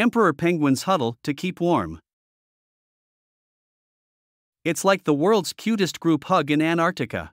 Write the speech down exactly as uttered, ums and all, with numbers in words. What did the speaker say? emperor penguins huddle to keep warm. It's like the world's cutest group hug in Antarctica.